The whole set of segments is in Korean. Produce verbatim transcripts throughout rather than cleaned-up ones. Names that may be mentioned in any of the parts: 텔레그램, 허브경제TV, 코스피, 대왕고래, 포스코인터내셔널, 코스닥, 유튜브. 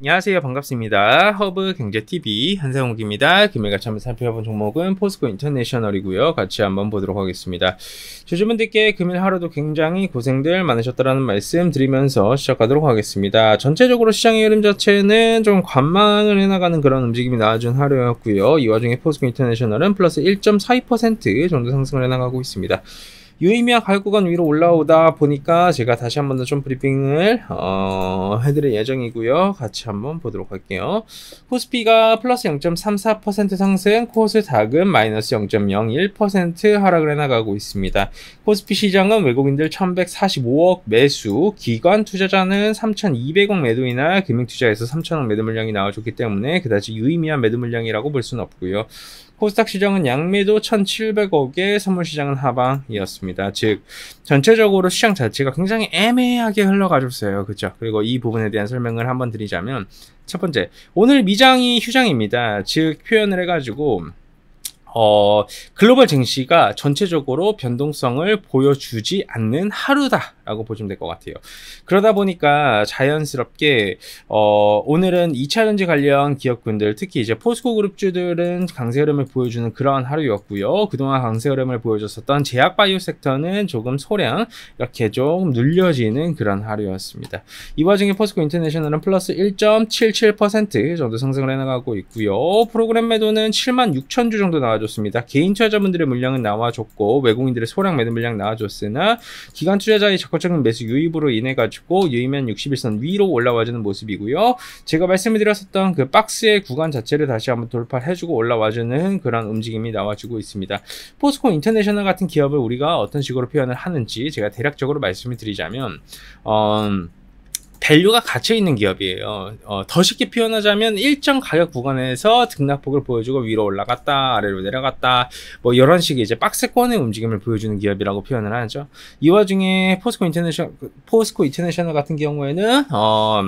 안녕하세요. 반갑습니다. 허브경제티비 한상욱입니다. 금일 같이 한번 살펴본 종목은 포스코인터내셔널이고요. 같이 한번 보도록 하겠습니다. 주주분들께 금일 하루도 굉장히 고생들 많으셨다라는 말씀 드리면서 시작하도록 하겠습니다. 전체적으로 시장의 흐름 자체는 좀 관망을 해나가는 그런 움직임이 나와준 하루였고요. 이 와중에 포스코인터내셔널은 플러스 일 점 사이 퍼센트 정도 상승을 해나가고 있습니다. 유의미한 가격구간 위로 올라오다 보니까 제가 다시 한 번 더 좀 브리핑을 어, 해드릴 예정이고요. 같이 한번 보도록 할게요. 코스피가 플러스 영 점 삼사 퍼센트 상승, 코스닥은 마이너스 영 점 영일 퍼센트 하락을 해나가고 있습니다. 코스피 시장은 외국인들 천백사십오억 매수, 기관 투자자는 삼천이백억 매도이나 금융투자에서 삼천억 매도 물량이 나와줬기 때문에 그다지 유의미한 매도 물량이라고 볼 수는 없고요. 코스닥 시장은 양매도 천칠백억에 선물시장은 하방이었습니다. 즉 전체적으로 시장 자체가 굉장히 애매하게 흘러가줬어요. 그렇죠? 그리고 이 부분에 대한 설명을 한번 드리자면, 첫 번째, 오늘 미장이 휴장입니다. 즉 표현을 해가지고 어, 글로벌 증시가 전체적으로 변동성을 보여주지 않는 하루다라고 보시면 될 것 같아요. 그러다 보니까 자연스럽게 어, 오늘은 이차전지 관련 기업군들, 특히 이제 포스코 그룹주들은 강세 흐름을 보여주는 그러한 하루였고요. 그동안 강세 흐름을 보여줬었던 제약바이오 섹터는 조금 소량 이렇게 좀 눌려지는 그런 하루였습니다. 이 와중에 포스코 인터내셔널은 플러스 일 점 칠칠 퍼센트 정도 상승을 해나가고 있고요. 프로그램 매도는 칠만 육천 주 정도 나와 줬습니다. 개인 투자자분들의 물량은 나와줬고 외국인들의 소량 매도 물량 나와줬으나 기관 투자자의 적극적인 매수 유입으로 인해 가지고 유의미한 육십일선 위로 올라와주는 모습이고요. 제가 말씀드렸었던 그 박스의 구간 자체를 다시 한번 돌파해주고 올라와주는 그런 움직임이 나와주고 있습니다. 포스코 인터내셔널 같은 기업을 우리가 어떤 식으로 표현을 하는지 제가 대략적으로 말씀을 드리자면 어... 밸류가 갇혀있는 기업이에요. 어, 더 쉽게 표현하자면 일정 가격 구간에서 등락폭을 보여주고 위로 올라갔다 아래로 내려갔다 뭐 이런 식의 이제 박스권의 움직임을 보여주는 기업이라고 표현을 하죠. 이 와중에 포스코 인터내셔널, 포스코 인터내셔널 같은 경우에는 어,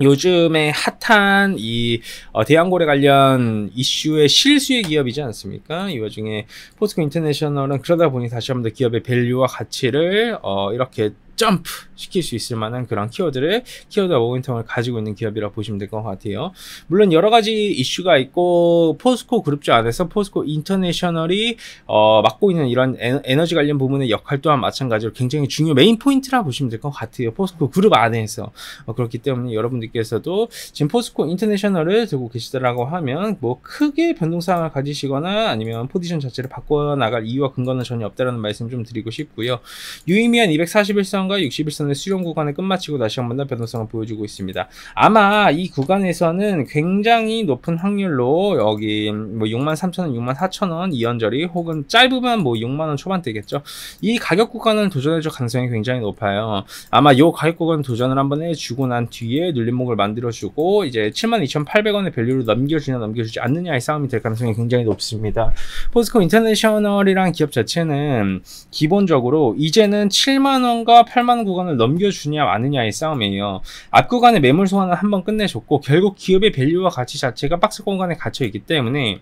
요즘에 핫한 이 어, 대왕고래 관련 이슈의 실수의 기업이지 않습니까? 이 와중에 포스코 인터내셔널은 그러다 보니 다시 한번 더 기업의 밸류와 가치를 어, 이렇게 점프 시킬 수 있을 만한 그런 키워드를 키워드와 모멘텀을 가지고 있는 기업이라 보시면 될 것 같아요. 물론 여러 가지 이슈가 있고 포스코 그룹주 안에서 포스코 인터내셔널이 어, 맡고 있는 이런 에너지 관련 부분의 역할 또한 마찬가지로 굉장히 중요 메인 포인트라 보시면 될 것 같아요. 포스코 그룹 안에서 어, 그렇기 때문에 여러분들께서도 지금 포스코 인터내셔널을 들고 계시더라고 하면 뭐 크게 변동사항을 가지시거나 아니면 포지션 자체를 바꿔 나갈 이유와 근거는 전혀 없다라는 말씀 좀 드리고 싶고요. 유의미한 이백사십일선 육십일선의 수렴 구간을 끝마치고 다시 한번 더 변동성을 보여주고 있습니다. 아마 이 구간에서는 굉장히 높은 확률로 여기 뭐 육만 삼천 원, 육만 사천 원 이연저리 혹은 짧으면 뭐 육만 원 초반대겠죠. 이 가격 구간은 도전해줄 가능성이 굉장히 높아요. 아마 요 가격 구간 도전을 한번 해주고 난 뒤에 눌림목을 만들어주고 이제 칠만 이천팔백 원의 밸류를 넘겨주냐 넘겨주지 않느냐의 싸움이 될 가능성이 굉장히 높습니다. 포스코 인터내셔널이란 기업 자체는 기본적으로 이제는 칠만 원과 팔만 원 구간을 넘겨주냐 마느냐의 싸움이에요. 앞 구간의 매물 소환을 한번 끝내줬고 결국 기업의 밸류와 가치 자체가 박스권 구간에 갇혀있기 때문에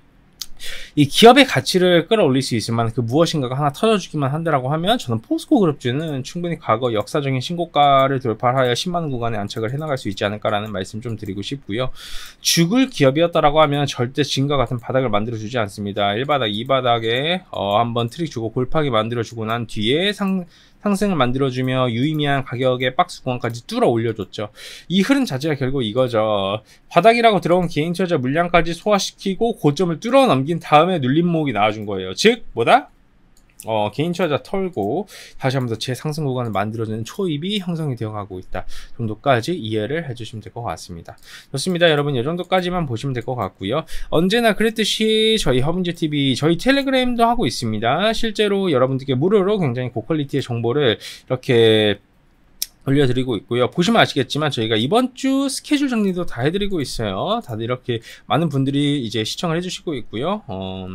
이 기업의 가치를 끌어올릴 수 있을 만한 그 무엇인가가 하나 터져주기만 한다라고 하면 저는 포스코 그룹주는 충분히 과거 역사적인 신고가를 돌파하여 십만 원 구간에 안착을 해나갈 수 있지 않을까라는 말씀 좀 드리고 싶고요. 죽을 기업이었다라고 하면 절대 진과 같은 바닥을 만들어주지 않습니다. 일 바닥, 이 바닥에 어, 한번 트릭 주고 골파기 만들어주고 난 뒤에 상... 상승을 만들어주며 유의미한 가격의 박스 구간까지 뚫어 올려줬죠. 이 흐름 자체가 결국 이거죠. 바닥이라고 들어온 개인 투자 물량까지 소화시키고 고점을 뚫어 넘긴 다음에 눌림목이 나와준 거예요. 즉 뭐다? 어, 개인 투자 털고 다시 한번 더 재상승 구간을 만들어주는 초입이 형성이 되어가고 있다 정도까지 이해를 해주시면 될 것 같습니다. 좋습니다. 여러분, 이 정도까지만 보시면 될 것 같고요. 언제나 그랬듯이 저희 허브경제티비 저희 텔레그램도 하고 있습니다. 실제로 여러분들께 무료로 굉장히 고퀄리티의 정보를 이렇게 올려드리고 있고요. 보시면 아시겠지만 저희가 이번 주 스케줄 정리도 다 해드리고 있어요. 다들 이렇게 많은 분들이 이제 시청을 해주시고 있고요. 어...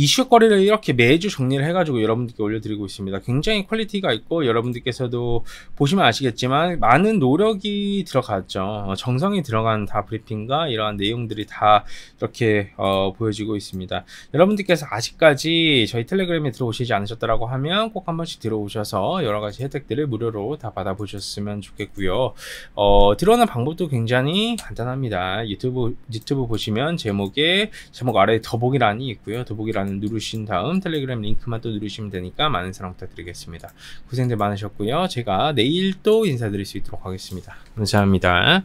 이슈 거래를 이렇게 매주 정리를 해가지고 여러분들께 올려드리고 있습니다. 굉장히 퀄리티가 있고 여러분들께서도 보시면 아시겠지만 많은 노력이 들어갔죠. 정성이 들어간 다 브리핑과 이러한 내용들이 다 이렇게 어, 보여지고 있습니다. 여러분들께서 아직까지 저희 텔레그램에 들어오시지 않으셨다라고 하면 꼭 한 번씩 들어오셔서 여러 가지 혜택들을 무료로 다 받아보셨으면 좋겠고요. 어, 들어오는 방법도 굉장히 간단합니다. 유튜브 유튜브 보시면 제목에 제목 아래에 더보기란이 있고요. 더보기란을 누르신 다음 텔레그램 링크만 또 누르시면 되니까 많은 사랑 부탁드리겠습니다. 고생들 많으셨고요. 제가 내일 또 인사드릴 수 있도록 하겠습니다. 감사합니다.